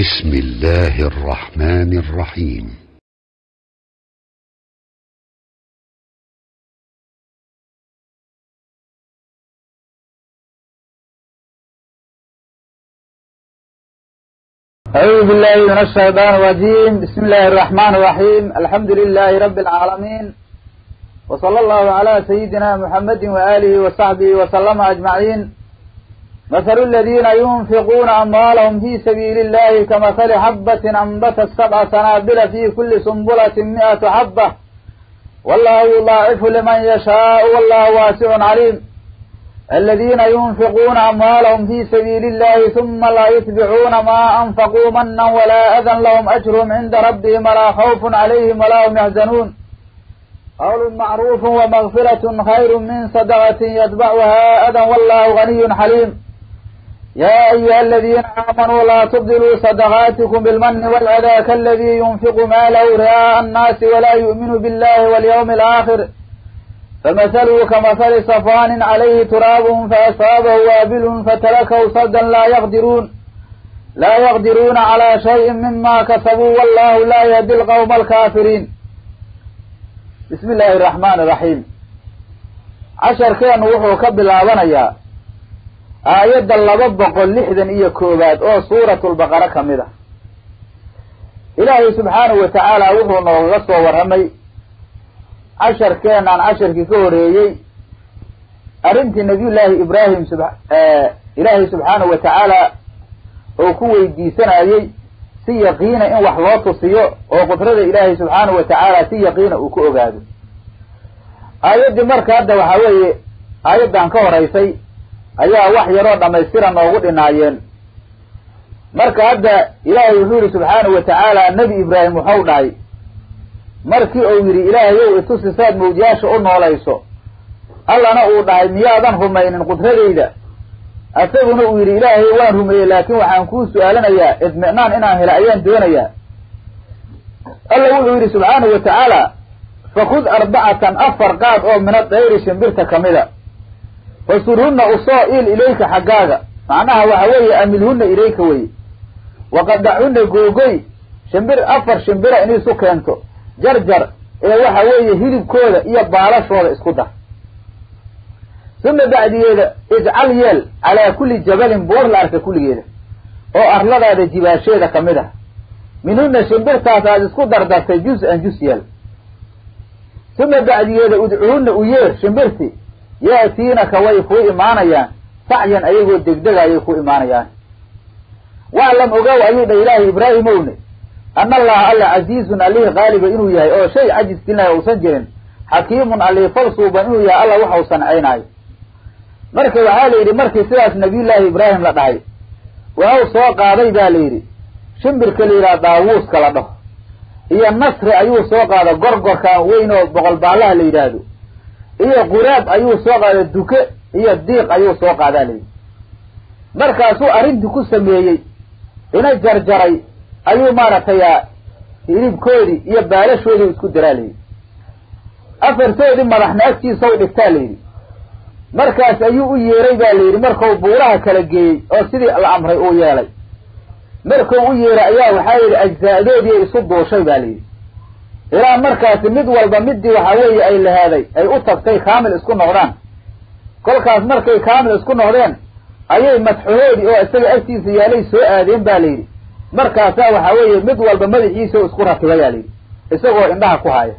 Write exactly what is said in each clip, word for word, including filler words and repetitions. بسم الله الرحمن الرحيم. أعوذ بالله من الشيطان الرجيم. بسم الله الرحمن الرحيم. الحمد لله رب العالمين، وصلى الله على سيدنا محمد وآله وصحبه وسلم أجمعين. مثل الذين ينفقون أموالهم في سبيل الله كمثل حبة أنبتت سبع سنابل في كل سنبلة مئة حبة، والله يضاعف لمن يشاء، والله واسع عليم. الذين ينفقون أموالهم في سبيل الله ثم لا يتبعون ما أنفقوا منا ولا أذى، لهم أجرهم عند ربهم ولا خوف عليهم ولا هم يحزنون. قول معروف ومغفرة خير من صدقة يتبعها أذى، والله غني حليم. يا أيها الذين آمنوا لا تبدلوا صدقاتكم بالمن والأذى كالذي ينفق ماله رئاء الناس ولا يؤمن بالله واليوم الآخر، فمثله كمثل صفان عليه تراب فأصابه وابل فتركه صدا لا يقدرون لا يقدرون على شيء مما كسبوا، والله لا يهدي القوم الكافرين. بسم الله الرحمن الرحيم. عشر كان وحو كبلاوانيا aayadda laba boqol lixdan iyo koowaad oo suuratul baqara ka mid ah. Ilaahay subxaanahu wa ta'aala wuxuu nooga soo warramay casharkeenan casharkii ka horeeyay arrintii nabiyullaahi Ibraahim subxaanahu Ilaahay subxaanahu wa ta'aala oo ku weydiisanayay si yaqiina in wax loo tusiyo oo qudrada Ilaahay subxaanahu wa ta'aala si yaqiina uu ku ogaado. Aayadda marka hadda waxa weeye aayaddan ka horeysay ayaa wax yaroo dhamaystiran noogu dhinaayeen. marka hadda ilaahay wuxuu yiri subxaanahu wa ta'aala nabi ibraahim wuxuu dhahay markii uu yiri ilaahayow itusi saad mawjaasha u noolayso, allana uu dhahay miyaadan rumaynin qudradayda. asaguna uu yiri ilaahay waan rumeeyay, laakiin waxaan ku su'aalanayaa idminaan inaan helo ayaan doonayaa. alla wuxuu yiri subxaanahu wa ta'aala fakhud arba'atan afarqaad oo min ad-dayri shimbirta kamida فسرهن أصائل إليك حقاقا، معناها وحوية أملهن إليك وي وقدعهن قوقي شمبر أفر شمبر إني سكنتو جرجر إلى وحوية هلب كودة إيا بارش وضع اسكتها. ثم بعد يلا اجعل يل على كل جبل بور لأرك كل يلا أو أهلغا دا جباشيدا كمدا منهن شمبر تاسا اسكتر داسا جزء أن جزء يل. ثم بعد يلا ادعوهن أوير شمبرتي يأتينك ويكو إيمانيان سعيا أيهو الدقدق أيهو إيمانيان. وعلم أقوى أيهو إله إبراهيم أولي أن الله ألا عزيز عليه غالب إنه يهي أو شيء عجز كلنا يوسنجرين حكيم عليه فرصوب إنه يهي ألا وحوصن عيناي. مركي وحالي مركي سلاس نبي الله إبراهيم لدعي وهو سوقع ريدا ليري شمبر كليرا داووس كالده إيا النصر أيهو سوقع دا غرغر كان وينو بغلبالها ليرادو إيه قراب أيو سوق على الدكاء إيه الديق أيو سوق على ذلك. مركزو أريد كسمية إن الجرجري أيو مارتيا إليب كوري إيه بارش ولي كدرالي أفرسو لما رحنا أكتي صوت التالي. مركز أيو يري بالي مركو بوراها كالجي أو سيدي الأمر أو يالي مركو يري أيو حايل أجزاء دي يصدوا شي بالي. إلى مركز مد والبمد وحوي أي لهذه أي أطفي كامل اسكون نهران كل كاس مركز كامل اسكون نهران أي مسحوري أو أسرع أسي زيالي سوء دين بالي مركز أو حوي مد والبمد يسوي اسكونها كبيالي يسوي عندها كوهاية.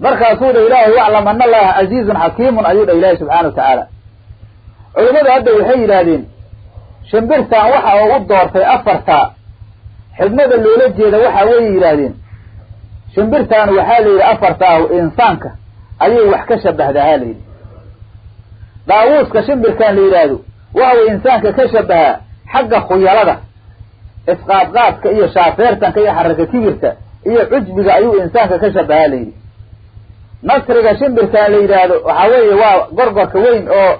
مركز سود إله يعلم أن الله عزيز حكيم أيود إله سبحانه وتعالى. علماء هذا الحي لهذين شنبرتا وحى وضر في أفرتا حزمة الولد جد وحى وي لهذين شمبرتان وحالي أفرتاه إنسانك أيه وحكشة بهذا هالي داووس كشمبرتان ليلادو وهو إنسانك كشبها حق خيالده إسقاطات كأي شافيرتان كأي حركة كبيرتا إيه عجبك أيه إنسانك كشبها لي نصر كشمبرتان ليلادو وحوي وقرقك وين أو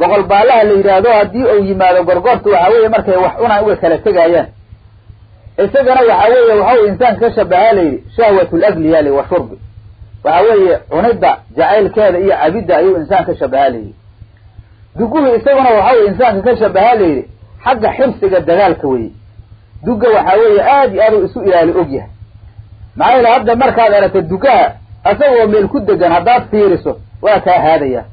بغلبالها ليلادو هدي أو يمالو قرقرت وحوي مركي وحقنا أول ثلاثة أيام إستجنا وحويه وحوي إنسان كشبه لي شهوة الأجل يالي وشرب وحويه وندع جعل كذا إيه عبيد أيو إنسان كشبه لي. دقوه إستجنا وحوي إنسان كشبه لي حق حرصك الدغال كوي دوغا وحاوية آدي أرو إسوء إلى لأجيه معايا لعبدا مركا لأنا تدوغا أسوى من كدجان هداد فيرسه وأتا هادية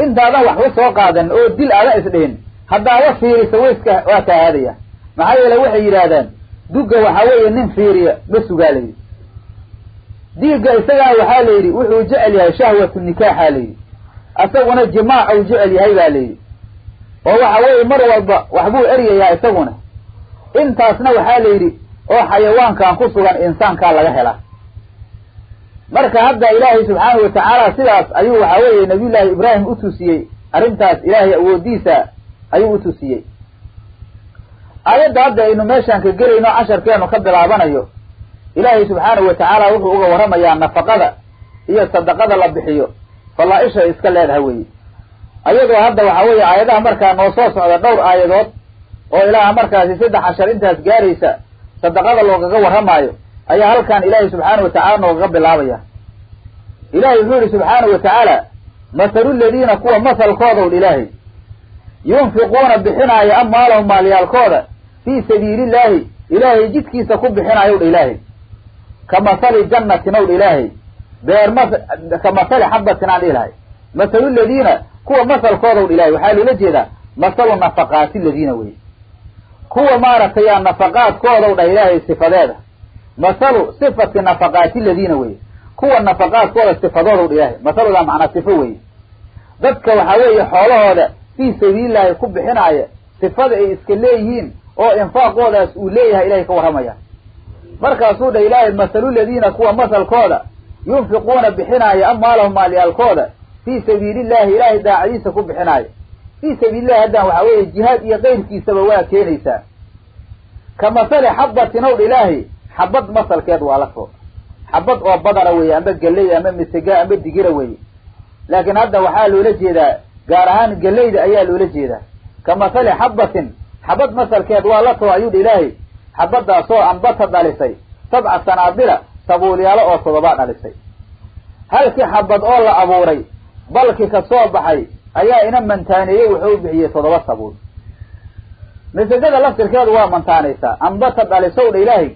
إن دادا وحوصه قادا أو ديل على إسدين هداد فيرسه ويسكه وأتا هادية معايا لوحي إلادان دوغا وحاوية نم فيريا بسو قالي ديغا إساقا وحاليري وحو جعلها شهوة النكاح علي أسوى نجماع أو جعلها يبالي ووحاوي مروضة وحبو إريا يسوونه intaasna waxaa la yiri oo xayawaankan ku sugan insaanka laga hela marka hadda ilaahi subhanahu wa ta'ala sidaas ayuu waxa weeye nabiga ibraahim u tusiyay arintaas ilaahi awoodiisa ayuu u tusiyay ayada hadda inuu meeshan ka garayno casharkeenu ka bilaabanayo ilaahi subhanahu wa ta'ala wuxuu uga waramayaa nafaqada iyo sadaqada la bixiyo falaa'isha iska leedahay way ayada hadda waxa weeye aayadaha marka noo soo socda dhowr aayadood وإلى مركز سد عشر انتهت جاريسة صدقات الله قوة رمايو أي هل كان إلهي سبحانه وتعالى وغب العوية إلهي ذوري سبحانه وتعالى مثل الذين قوة مثل قوضوا الإلهي ينفقون بحناية أموالهم ماليا القوضة في سبيل الله إلهي جدكي سكب بحناية الإلهي كمثل الجنة نور إلهي كمثل حبة عن الإلهي مثل الذين قوة مثل قوضوا الإلهي وحال لجهة مثل النفقات الذين ويه هو ما رتيا نفقات كورو دا إلهي استفادة مثل صفة نفقات الذين وي هو النفقات كورو استفادة إلهي مثل لا معنى صفوي ذاتك وحوي حوله هذا في سبيل الله يكب حناية صفادة إسكليهين أو إنفاق هذا سؤليها إلهي كورمية مركز سودة إلهي مثل الذين هو مثل كورو ينفقون بحناية أموالهم مالي الكورو في سبيل الله إلهي دا عيسى كب حناية في سبيل الله هذا وحوي الجهاد يغيرك سبوا كينيسا كمثل حبة نور إلهي حبة مثل كادو على فوق حبة وبدر ويا أمد جليد أمد مسجاء أمد جير ويا لكن هذا وحاله لجدا جارهان جليد أيال لجدا كمثل حبة حبة مثل كادو على فوق عيود إلهي حبة صور أنبتها دالسي سبع سنابلة تبولي على أو صبابات دالسي هل في حبة الله أبوري بلكي كصور بحي ayaa ina mantaaniyay wuxuu bixiyay todoba sabuun masajada laftirkeedu waa mantaanaysa amba tadalisow Ilaahay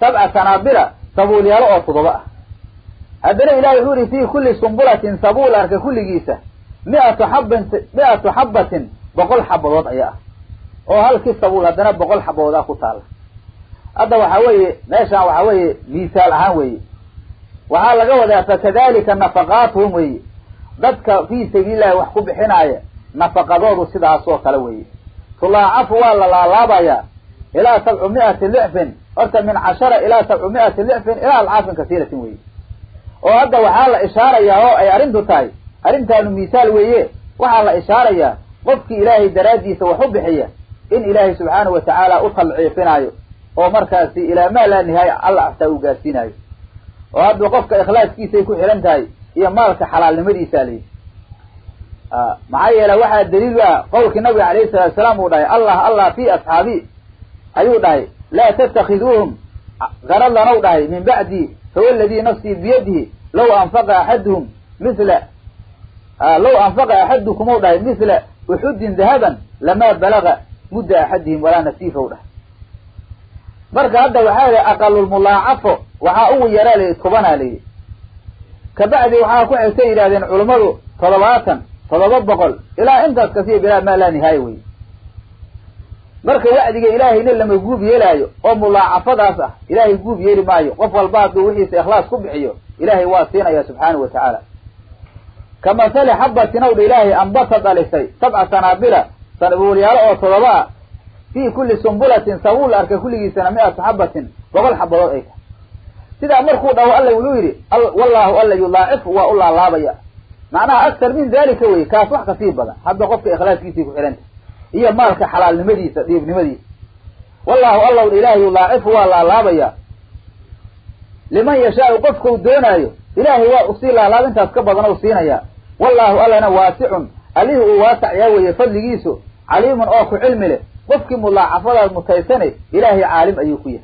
sab'a sanabira sabuul yalo oo todoba adana Ilaahay wuxuu fi kulli sunbulatin sabuul arka kulligiisa mia habban mia habbatin boqol habadood ayaa oo halkii sabuul adana boqol habooda ku taal hada waxa weeye meesha waxa weeye miisaal ahaan weeye waxa laga wadaa tadalika nafaqaatuhum weeye dadka fi sabiilillah wax ku bixinaya nafaqadoodu sidaas oo kala weeye tulaaf waa la laabaya ila sab'mi'ati lifin arta min ashara ila sab'mi'ati lifin ila al'afin kaseeratin weeye oo hadda waxa la ishaaraya oo ay arintu tahay arintaanu miisaal weeye waxa la ishaaraya qofki ilaahi daraadiisa wax u bixiya in ilaahi subhanahu wa ta'ala u talciifinayo oo markaasi ila ma la nihaay allah ta u gaasinayo oo hadda qofka ikhlaaskiisa ay ku xiran tahay يا مالك حلال لمدي سالي آه. معايا لو واحد دليل قولك النبي عليه الصلاة والسلام وداي الله الله في أصحابي أيو داي لا تتخذوهم غير الله نوداي من بعدي هو الذي نفسي بيده لو أنفق أحدهم مثل آه لو أنفق أحدكم وداي مثل أحد ذهبا لما بلغ مدة أحدهم ولا نسيفه وداي بركة هذا وحالي أقل الملاعفة وحاقوه يرالي اتخبانها لي كبعد وحاكو عسي إلى ذين علماء طلباتا طلبات بقل إلا انتاس كثير بلا ما لا نهايوي مركا وعدك إلهي للم يقوب يلايو أم الله عفضها إلهي يقوب يلي مايو وفى الباطل وحيس إخلاص كبحيو إلهي واسينا يا سبحانه وتعالى كمثال حبة نور إلهي أنبسط لسي سبع سنابلة سنبوليالا وطلباء في كل سنبلة سهول أرك كل سنمائة حبة وقل حبة رأيك سيدا مرخوض أو ألا يولويري والله ألا يلاعف والله الله بيا معناها أكثر من ذلك وي كافح كثير بلا حد قفك إخلاص كيسيك وحلانك إيا مالك حلال المديسة ابن مديسة والله ألا الإله يلاعف والله الله بيا لمن يشاء قفك ودونه إلهي وأصيل الله بنت أسكبضنا وصينا والله ألا أنا واسع أليه واسع يوي يفضل جيسو عليم أخو علم له قفك ملاعفة المتيسنة إلهي عالم أيوكيه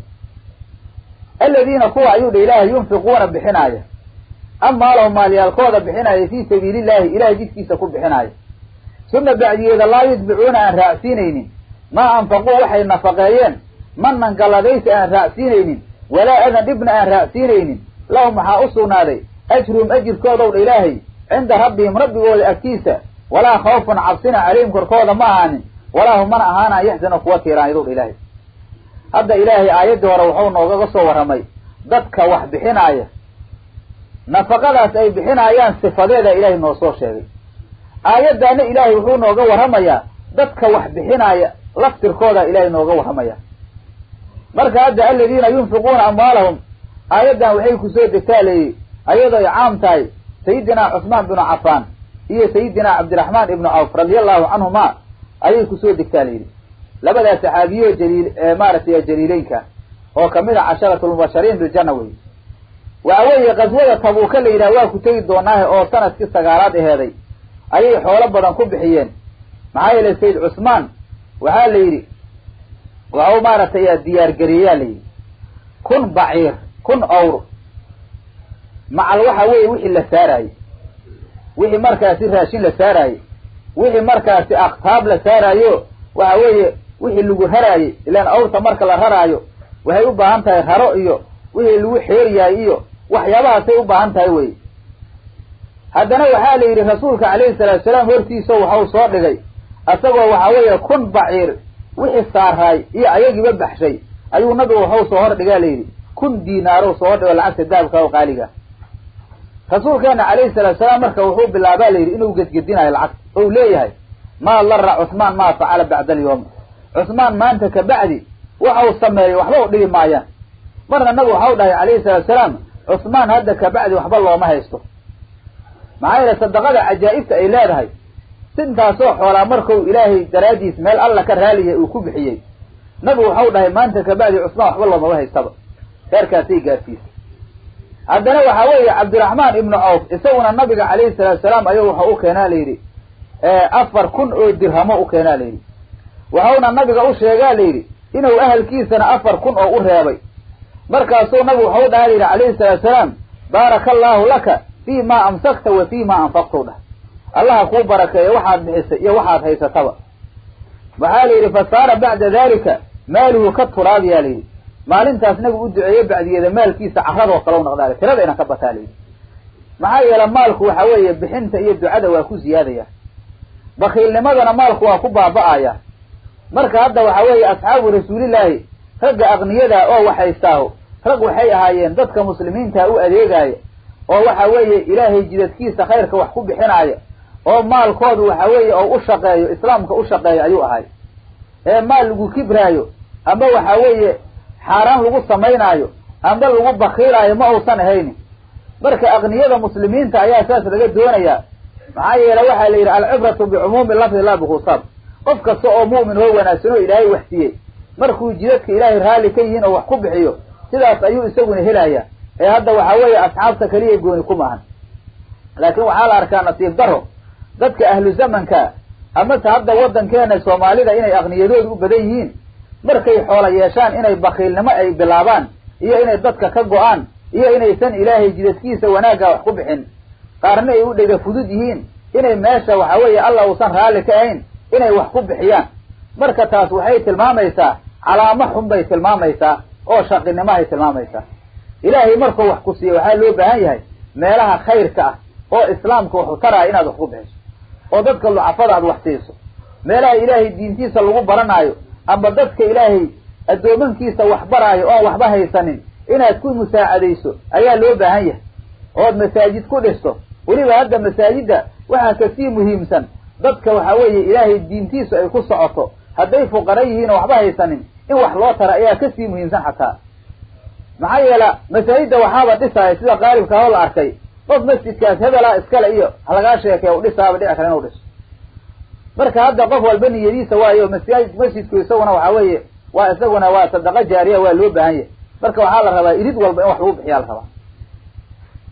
الذين قوا عيود إلهي ينفقون بحناية أما لهم مالي القوضة بحناية في سبيل الله إلهي جدكي سكون بحناية ثم بعد إذا الله يتبعون عن رأسينين ما أنفقوا وحي النفقين من من قال ليس أن رأسينين ولا أذن ابن أن رأسينين لهم حاصلنا لي أجرهم أجر كودوا الإلهي عند ربهم ربي والأكيسة ولا خوف عبسنا عليهم كركودا معاني ولا هم من أهانا يحزن أخواتي رانيدوا الإلهي هذا إلهي آيات وروحون وغصوا ورمي ضدك وحبحين آية نفقلت أي بحين آيان صفادة إلهي نوصوه شهري آيات داني إلهي وحون وغورميا ضدك وحبحين آية لفتر كودا إلهي نوغورميا مركا هذا الذين ينفقون أموالهم آيات دان وحيكو سيد التالي آيات دان عام تاي سيدنا عثمان بن عفان هي سيدنا عبد الرحمن بن عوف رضي الله عنهما أيكو سيد التالي لبدا سحابيه جليل مارتي جليلينك هو كمير عشرة المباشرين بالجنوي وأولي غزوة طبوك اللي إلاواه كتيد دوناه أو سنة كستغارات هذه أي حولب بدنكم بحيين معايا للسيد عثمان وحال ليري وعو مارتي الديار قريالي كن بعير كن أور مع الوحوي وحي لساري وحي مركز راشين لساري وحي مركز أقطاب لساريو وحوي wixii lagu haraayay ilaan awrta marka la haraayo waxay u baahan tahay haro iyo wixii lagu xeeriyay iyo waxyaabahaas ay u baahan tahay way hadana waxa la yiri rasuulka kaleey sallallahu alayhi wasallam hortiisa waxa uu soo dhigay asagoo waxa weeye kun baciir wixii saaray iyo ayagiiba baxshay ayuu nabi waxa uu soo hor dhigay leeyri kun diinaar oo soo dhigay lacagta daabka oo qaaliga rasuulkeena kaleey sallallahu alayhi wasallam marka wuxuu bilaabay leeyri inuu gadgadinayo lacag oo leeyahay ma la ra Uthman ma faala bacda al-yawm عثمان ما أنت كبعدي وحاو صمري وحباو دي مايان مرنا النبو حوله عليه الصلاة والسلام عثمان هذا كبعدي وحبا الله ما هيستو معايا لصدقاء عجائبة إلهي سنتا صوح ولا مركو إلهي درادي اسمال الله كرهالي وكبحيي نبو حوله ما أنت كبعدي عثمان وحبا الله ما هيستو كاركاتي قاتيس عندنا وحاوي عبد الرحمن ابن عوف يسونا النبي عليه الصلاة والسلام أيوه حقوقنا ليري أفر كن أو الدرهما وكنا ليري وهونا النبي قال شيغا ليري انه اهل كيسنا افر كن او ريباي مركاسو نبي هو داري عليه الصلاه والسلام بارك الله لك فيما امسكت وفيما انفقت الله كو بركه وحد بيس يا وحد هيساتبا وحالي فصار بعد ذلك ماله كثراب يا ليري مالنتاس نبي u duceeyay bacdiyada maalkiisa carrado kala noqdaale tirada ina ka bataalay maxay yala maalku waxa weeye bixinta iyo ducada waa ku ziyaadaya bakhilnimadana maalku waa ku baaba'aya marka hadda waxa weeye asxaabu rasuulillaahi rag aqniyada oo waxaystaaho rag waxay ahaayeen dadka muslimiinta u adeegaya oo waxa weeye ilaahay jidadkiisa khayrka wax ku bixinaya oo maalkoodu waxa weeye oo u shaqeeyo islaamka u shaqeeyo ayuu ahay ee maal lagu kibraayo ama waxa weeye xaraan lagu sameeynayo ama lagu bakhiraayo ma uusan ahayn marka aqniyada muslimiinta ayaa asaas laga doonaya maxaa yeelay waxa la yiraahdo al-ibratu bi umumi lafzi la biqusab qof kasto oo muumin oo wanaagsan oo ilaahay waxtiye markuu jidadka ilaahay raali ka yihiin oo wax ku bixiyo sidaas ayuu isagu helaya ee hadda waxa weeye asxaabta kaliya gooni kuma ahan laakiin waxa la arkaa nasiib daro dadka ahlu zamanka ama hadda wadankeena Soomaalida inay aqniyadoodu u badan yihiin markay xoolo yeeshaan inay bakhilnimo ay bilaabaan iyo inay dadka ka go'aan iyo inaysan ilaahay jidadkiisa wanaaga wax ku bixin qaarna ay u dhiga fudud yihiin inay meesha waxa weeye Allah uu san raali ka ahayn inay wax ku bixiyaan marka taas waxay tilmaamaysaa calaamo xun bay tilmaamaysaa oo shaqinimo ay tilmaamaysaa ilaahay markuu wax ku siiyo waxa loo baahan yahay meelaha khayrka ah oo islaamku wuxuu taraa inaad wax ku bixiso oo dadka lucafada aad wax siiso meelaha ilaahay diintiisa lagu baranayo ama dadka ilaahay adoomankiisa wax barayo oo waxba haysanin inaad ku musaacadeyso ayaa loo baahan yahay oo masaajid ku dhisto waliba hadda masaajida waxa ka sii muhiimsan dadka waxa weeye ilaahay diintiisa ay ku socoto haday fuqarayeen waxba haysanin in wax loo tara ayaa ka sii muhiimsan xataa maxayla masajidda waxaaba dhisay sida qaalibka hol arkay qof masjidkaas hadala iskala iyo halaga sheekay u dhisaaba dhici karaan u dhis marka hadda qof walba niyadiisa waa iyo masajid masjidku isaguna waxa weeye waa isaguna waa sadaqa jaariya waa loo baahan yahay marka waxa la rabaa irid walba in wax lagu bixiyo la rabaa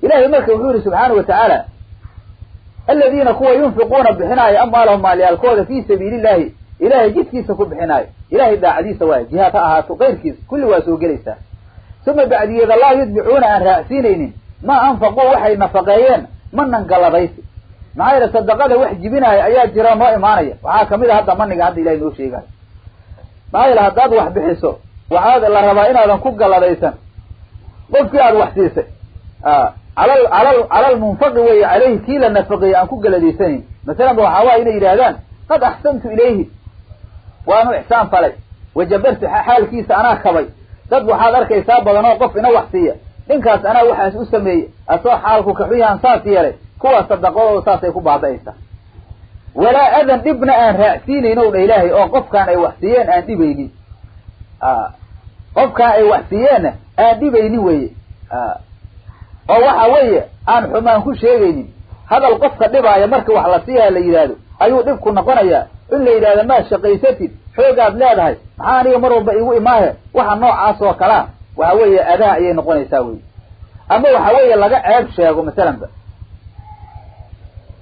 ilaahay marka wuxuu subhanahu wa ta'ala الذين قوا ينفقون بحناية أموالهم ماليا الكودة في سبيل الله إله جدكيس كب حناية إله دا عديسة واي جهات أهات وغير كيس كل واسو قليسة ثم بعد إذا الله يدبعون عن رأسينين ما أنفقوا وحي نفقين من ننقل ريسي معايا لصدقاء لوحج بناية أيات جرام رأي مانية وعاكم إذا هذا منك عند إلهي نوشي قال maayla haddaad wax bixiso waxaad la rabaa inaadan ku galadaysan qofkii aad wax siisay ah calal calal calal munfaqi way alayhi kila nafaqi aan ku galadaysan midalan waxa waa inay yiraahdaan qad ahsantu ilayhi wa ana ihsan falay wajabartu xaalkiisa ana kabay dad waxaad arkaysaa badan oo qof ina wax siiya ninkaas ana waxaas u sameeyay asoo xaalku ka xiyaan saas yeelay kuwa sadaqo saas ay ku baadaysa ولا أذن ابن أن رأسيني نور إلهي أو قف كان أي وحسيان أن دي بيني آه. قف كان أي وحسيان أن دي بيني وي آه. أو وحاوية أن حمان كل شيء بيني هذا القف قد دبع يمرك وحلسيها لإلاده أيو دفك النقرية إلا إلاده ما الشقيستي حوق أبلادها معاني مروا بأيوئي ماها وحا نوع عاص وكلام وحاوية أداعي نقون يساوي أما وحاوية لقاء عبشة يقول مثلا بقى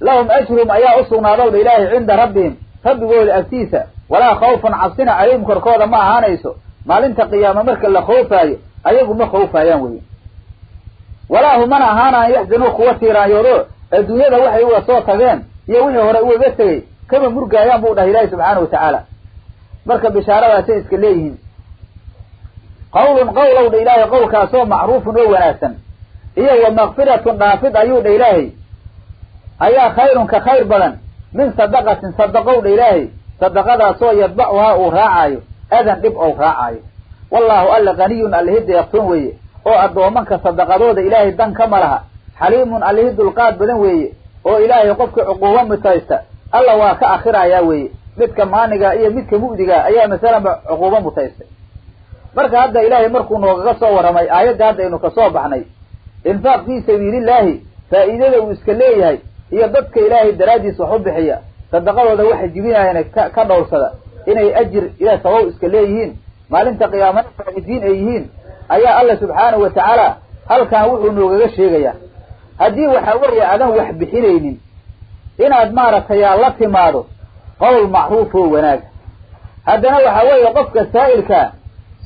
lahum ajrum ayaa u suunaado ilaahay cinda rabbihim فبقول أكتيسة ولا خوف عصنا عليهم كركودا ما عانيسو ما لنت قيامة مركا لخوفا أيهم ما خوفا ينوي ولا هم أنا هانا يحزنوا قوتي رايورو الدنيا وحي هو صوتا بين يوينه ورأوه بسي كما مرقا ينبوده إلهي سبحانه وتعالى مركا بشارة واتيس كليهم قول قولوا لإلهي قول كاسو معروف ووناسا إيه ومغفرة نافذ أيود إلهي أيها خير كخير بلن من صدقة صدقوا لإلهي صدقة سوى يتبعها وراعي أذن دبعوا راعي والله ألا غني الهد يقتنوي أو أدو منك صدقة إلهي الدن كمرها حليم الهد القاد بنوي أو إلهي قفك عقوة متايسة ألا واك آخرها ياوي متك مانيقا إيا متك مؤدقا إيا مثلا عقوة متايسة مرك هذا إلهي مركون وغصة ورمي آيات هذا إنو كصوبحني إنفاق في سبيل الله فإذا لو إسكاليه هي ضدك إلهي الدراجي صحب حيا صدقوا هذا واحد جبينها هنا كدور صدا إنه يأجر إلى سواء إسكاليهين ما لنت قيامات فاقدين أيهين أيها الله سبحانه وتعالى هل كان وقعوا نوغيغ الشيغيا هدي وحاوري عدم وحب حيلين إن أدمارة يا الله تماره قول معروف وناك هدنا وحاوري قفك السائلك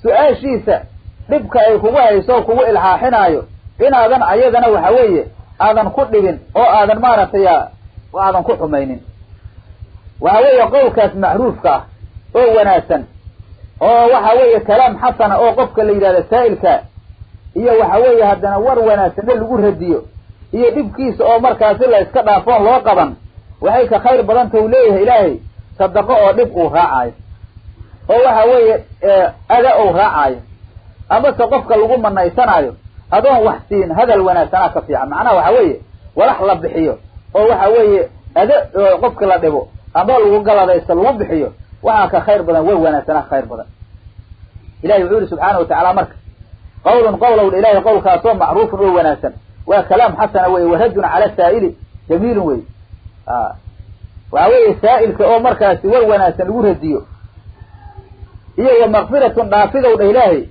سؤال شيسة لبك أيكوه يسوكوه الحاحنايو إن أدن أيضنا وحاوري آذن كدبين أو آذن مارتيا وآذن كحمينين وهوية قولكات معروفك أو وناسا أو وحوية كلام حسن أو قفك اللي لذا سائلك إيا وحوية هدنا ور وناسا اللي قره الديو إيا دبكيس أو مركز الله اسكبها فوه وقبا وحيك خير بلان توليه إلهي صدقوا دبقوا غاعي أو وحوية أدأوا غاعي أما سقفك اللقوم النايسان عيو هذا وحسين هذا الوناسنا كفيعا معنا وحوية ولحلب بحيو أو وحوية هذا قفك الله دبو أما الوقال هذا يسلوب بحيو وحاك خير بدا ووناسنا خير بدا إلهي يقول سبحانه وتعالى مرك قول قوله الإلهي قول كاسوم معروف ووناسا وكلام حسن وهج على السائل جميل وي آه. وحوية السائل كأو مركز ووناسا وهديو إيه ومغفرة نافذة الإلهي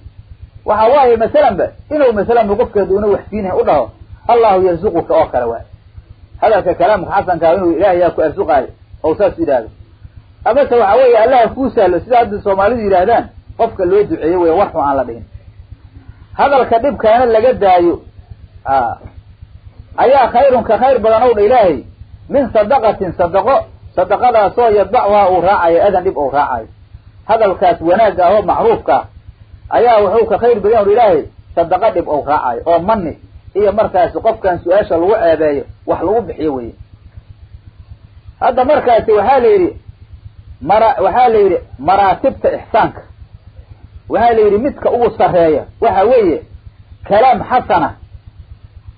وحواه مثلا بقى إنه مثلا نقفك دونه وحسينه قلها الله يرزقك آخر واحد هذا كلام حسن كأنه إلهي يأكو أرزقه أو ساس إلهي أما سوحواه الله يفوسه لسيدة عبد الصومالي إلهدان قفك اللي يدعيه ويوحوا على دين هذا الكذب كان اللي قد أيو آه. أيها خير كخير بلنور إلهي من صدقة صدقاء صدقاء صدقاء يتبعها وراعي أذن لبقى وراعي هذا الكاس وناجة هو معروفك ayaa wuxuu ka khayr badan ilaahay sadaqa dib oo raacay oo manni iyo markaas qofkan su'aasha lagu ceebeeyo wax lagu bixiyo way hada markaas waxa leeyri mara waxa leeyri maraatibta ihsaanka waxa leeyri midka ugu sareeya waxa weeye kalaam xasana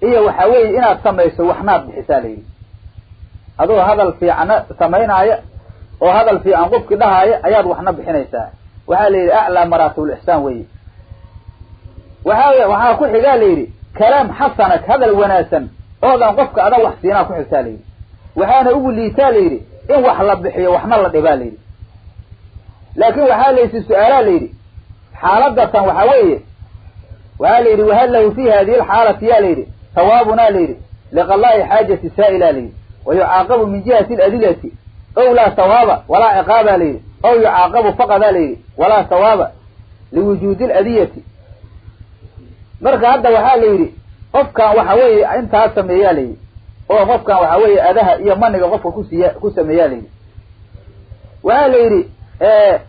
iyo waxa weeye inaad sameeyso waxnaad bixisaaleey adoo hadal fiican sameeynaya oo hadal fiican qofkii dhahaaya ayaad waxna bixinaysaa waxaa leeyahay a'la maraatul ihsan way waxa waxa ku xigaa leeyahay kalaam xasanad hadal wanaasan oo daan qofka ada wax siinaa ku xisaalayay waxaana ugu liitaa leeyahay in wax la bixiyo waxna la dhibaa leeyahay laakiin waxa leeyahay su'aalaha leeyahay حالة وحويه وقال وهل له في هذه الحالة يا ليري ثوابنا ليري لقى الله حاجة السائل ليري ويعاقب من جهة الأدلة أو لا ثواب ولا عقاب ليري أو يعاقب فقط ليري ولا ثواب لوجود الأدلة مركا هذا وحال ليري قفكا وحويه انت هسميها ليري oo qofkan waxa weeye adaha iyo maniga qofka ku siiya ku sameeyay waa leeyri ee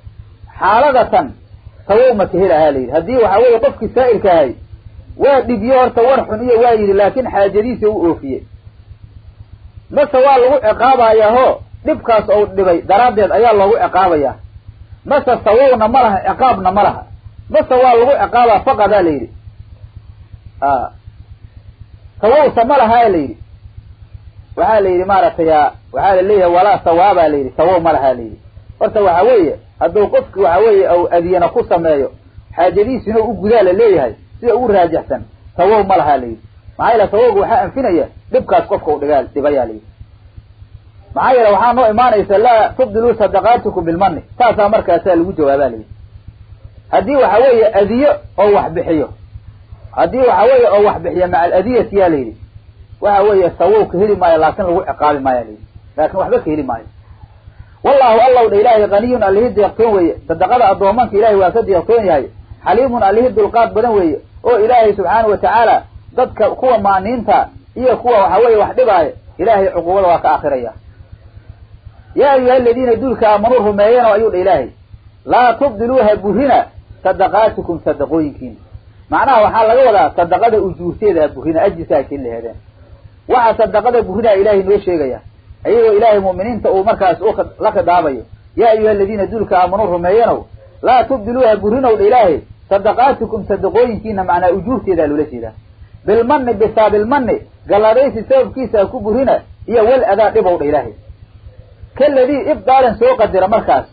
xaaladatan tawuma tihilahay hadii waxa weeye qofkii saa'ilka ahay waa dhigiyo horta war xun iyo waa yiri laakiin xaajadiisa uu oofiyay ma sawaa lagu ciqaabayaa ho dibkaas oo dhibay daraadeed ayaa lagu ciqaabaya ma sawawna malaha ciqaabna malaha ma sawaa lagu ciqaaba faqada leeyri ah sawaw samalaha leeyri waxaa leeyri maartaya waxaa leeyahay wala sawaaba leeyri sawo malaha leeyri horta waxa weeye haduu qofku waxa weeye oo adiyana ku sameeyo xaajadiis inuu u gudaal leeyahay si uu raajixsan sawo malaha leeyri maayla sawo waxa anfinaya dibkaas qofka u dhigaal dibaya leeyri maayla waxa noo iimaanaysa la tubdilu sadaqatukum bil manni taasa markaas lagu jawaabaa leeyri hadii waxa weeye adiyo oo wax bixiyo hadii waxa weeye oo wax bixiyo maal adiyati ya leeyri وهو سووك هلي ما لكن لو عقاب ما يلي لكن وحده هلي ما والله الله الإله غني عليه يقين وي صدقه ادومك إله واسد يقين يحي حليم عليه القاد بدن وي او إله سبحانه وتعالى ضدك قوه مانينتا هي قوه وهو وحده إله عقوبه واخريا يا ايها الذين دولك امرهم ما ينوا ايو الإله لا تبدلوها بهنا صدقاتكم صدقوينكين معناه waxa laga wada sadaqada ujuurteeda buhina ajisa kin leeyahay waxa sadaqada buhida ilaahay noo sheegaya ayuu ilaahay muuminiinta oo markaas oo la ka daabayo yaa ayu alladina dulka amanu rumayna la tubdiluha burina wa ilaahay sadaqatukum sadaqoyinkiina macna ujuurteeda loo leeyahay bil manni bisabil manni galareysi sabkiisa ku burina iyo wal adaa diba wa ilaahay kalladii ibdalan soo qadira markaas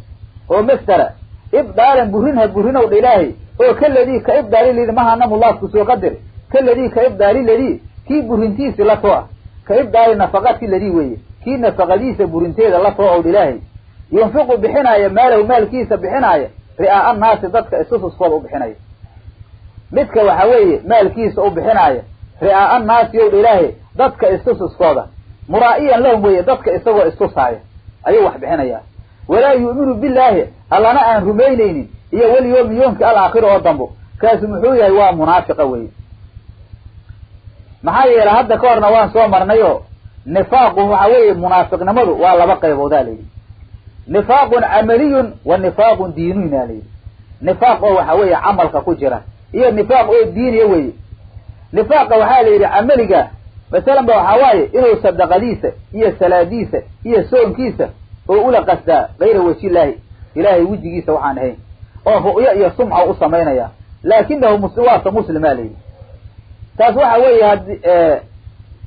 oo mistara ibdalan burina burina wa ilaahay oo kalladii ka ibdali limahaana Allah ku soo qadira kalladii ka ibdali ladii كي برنتيس لا توه كيف دار نفقات الذي ويه كي نفقديس برنتيس لا توه ودلاه ينفق بحناية ماله مال كيس بحناية رئاء الناس ضدك اسوس صوب بحناية مثك وحوي مال كيس او بحناية رئاء الناس يودلاه ضدك اسوس صوب مرائيا لهم ويه ضدك اسوا اسوس هاي اي واحد بحناية ولا يؤمن بالله الله نعم رمينين هي واليوم يوم كالاخر وضمبه كاسمحويا هو منافق ويه maxay yara hadda ka warna waan soo marnayo nifaaq waxa weeye munaafiqnimadu waa laba qaybood ah leeyahay nifaaqun amaliyun wa nifaaqun diiniyun ah leeyahay nifaaq waxa weeye amalka ku jira iyo nifaaq oo diiniye weeye nifaaq waxa leeyahay amaliga midalan baa waxa weeye inuu sadaqadiisa iyo salaadiisa iyo soonkiisa oo ula qasda geyr wajhi Ilaahi Ilaahi wajigiisa waxaan ahayn oo ru'ya iyo sumca u sameynaya laakinahu musliwaasa muslimaali taas waxa weeye had ee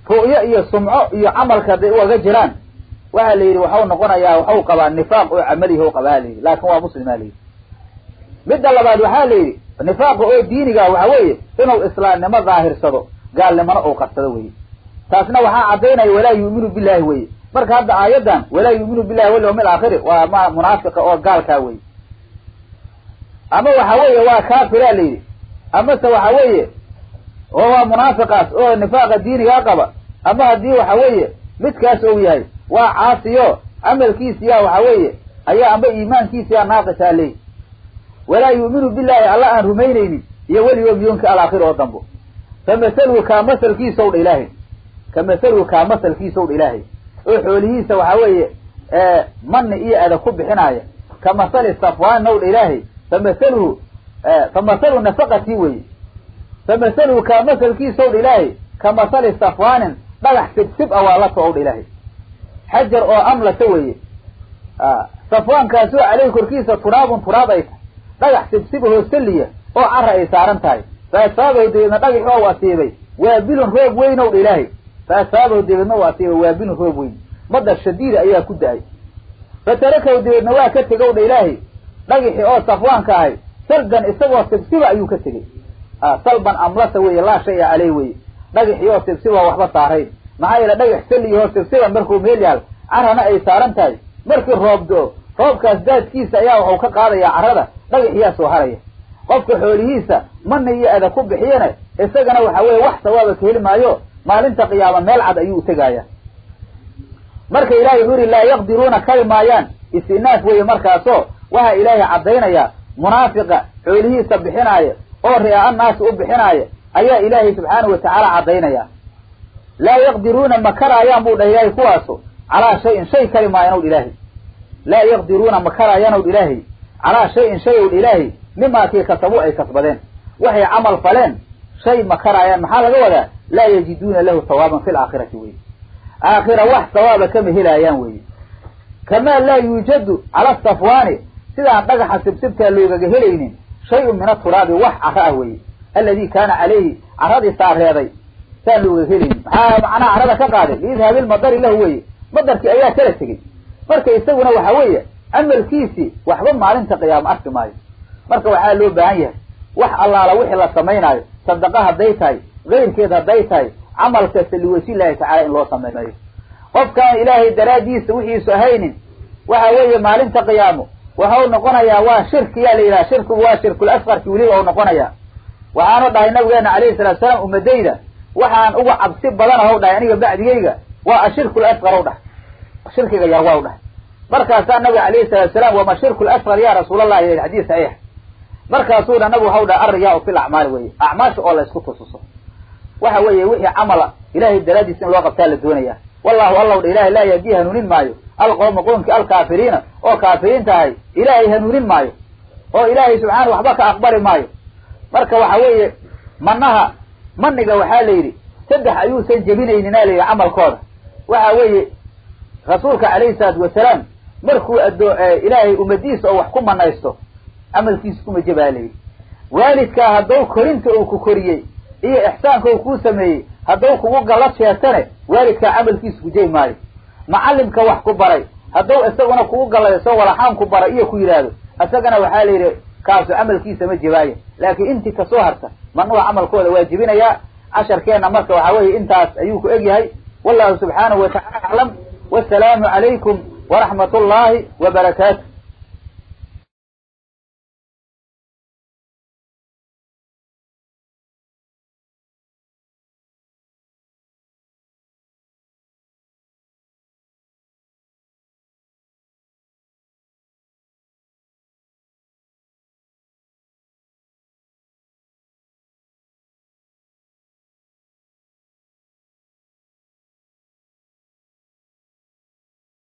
ru'ya iyo sumco iyo amalka day uga jiraan waxa la yiri waxa uu noqonayaa waxa uu qabaa nifaaq oo amalihi oo qabaali laakiin waa muslimaali mid labaad waxa la yiri nifaaq oo diiniga waxa weeye inuu islaamnimo dhaahirsado gaalnimada oo qabsado weeye taasna waxa cadeynay walaa yu'minu billahi weeye marka hadda aayadan walaa yu'minu billahi wal yawmil aakhir waa munaafiq oo gaalka weeye ama waxa weeye waa kaafir leeyahay ama se waxa weeye وهو منافقات او نفاق الدين يقبا اما دي وحويه متكاس او يحي وا عاصيو عمل كيسيا وحويه ايا اما ايمان كيسيا ناقص عليه ولا يؤمن بالله الله ان رمينين يا ولي يومك الاخر او دنبو فمثله كمثل كيس او الهي كمثله كمثل كيس او الهي او خوليسا وحويه من اي ادا كبخينايا كمثل صفوان او الهي فمثله فمثل نفقتي وي فمثله كمثل كيس او الهي كمثل صفوان بلح سبسب اوالته او الهي حجر او امله توي اه صفوان كاسو عليه كركيسه تراب تراب ايت بلح سبسبه سليه او عرى سارنتاي فاصابه دينا دغخ او واسيبي وابل روب وين او الهي فاصابه دينا واسيبي وابل روب وين مد شديد ايا كداي فتركه دينا وا كتغو الهي دغخ او صفوان كاي سرغن اسو سبسب ايو كتغي اه طلبا املته وي لا شيء عليه وي دغخ يو سبسبه وخبا سارين معايله دغخ سلي يو سبسبه markuu meel yaal arana ay saarantahay markii roobdo roobkaas daadkiisa ayaa wuxuu ka qaadaya arada dagax yaa soo haray qofka xoolihiisa ma niyada ku bixiyeen isagana waxa weey wax sawaab ka heli maayo maalinta qiyaama meel cad ayuu tagaya marka ilaahay wuxuu la yaqdiruna kalmaayaan isinaaf way markaaso waxa ilaahay cadeynaya munaafiqa xoolihiisa bixinaya oo riyaa naas u bixinaya ayaa ilaahay subhanahu wa ta'ala cadeynaya la yaqdiruna makara ya mudayaay kuwaaso ala shay in shay kalmaayaan ilaahay la yaqdiruna makara ya ilaahay ala shay in shay ilaahay مما كي كسبوا أي كسبدين وهي عمل فلان شيء مكرا يعني محال جوله لا يجدون له ثوابا في الآخرة ويه آخرة واحد ثواب كم هلا أيام ويه كما لا يوجد على الصفوان سلا بقى حسب سبت اللي جهلين شيء من التراب واحد أهوي الذي كان عليه عرض السار هذا سلوا جهلين أنا عرض كقاعد إذا بالمقدار اللي هوي مقدار كأيام ثلاث سجين مركز يسوون وحويه أما الكيسي وحضن معلن تقيام أسماي marka waxa loo baahan yahay wax allaala wixii la sameeyay sadaqada daytay qeyrkeeda daytay amal kasta li wasiilaa taala in loo sameeyo qofka ilaahay daraadiisa wixii soo haynin waxa weeye maalinta qiyaamo waxa uu noqonayaa waa shirki yaa ilaa shirku waa shirku asghar ki waliba uu noqonayaa waxaanu dhahay nabigeena kaleey salaam salaam umadayda waxaan ugu cabsi badan oo dhahay aniga bacdigayga waa shirku asghar oo dhahay shirkiga yar waa dhahay markaas nabiga kaleey salaam salaam waa shirku asghar ya rasuulullaah ee hadiis sahih marka soo dhanabu hawda arriya fi al-a'mal way a'maashu oo la isku tuso waxa weeye wixii amala ilaahay daraadiis in loo qabtaa la doonaya wallahi allahu ilaahay la yadiha nunin maayo alqawm qawmki al-kaafiriina oo kaafiriintahay ilaahay hanuunin maayo oo ilaahay subhanahu waxba ka aqbari maayo marka waxa weeye manaha maniga waxa leeyri saddex ayuu san jabinaynaa leeyahay amalkooda waxa weeye rasuulka kaleey salaatu wasalaam markuu ilaahay umadiisa oo wax ku manaysto amalkiis kuma jabaalay waalidka hadduu korinta uu ku koriyay iyo ihsaanka uu ku sameeyay hadduu kugu galad sheegtane waalidka amalkiis ku jeeymaay macallimka wax ku baray hadduu isaguna kugu galayso walaxaan ku baray iyo ku yiraahdo asagana waxa la yiri kaas amalkiis ma jabaay laakiin intii ka soo harta manwa amalkooda waajibinaya casharkeena marka waxa weeye intaas ayuu ku egyahay wallahu subhanahu wa ta'ala a'lam wa salaamu alaykum wa rahmatullahi wa barakatuh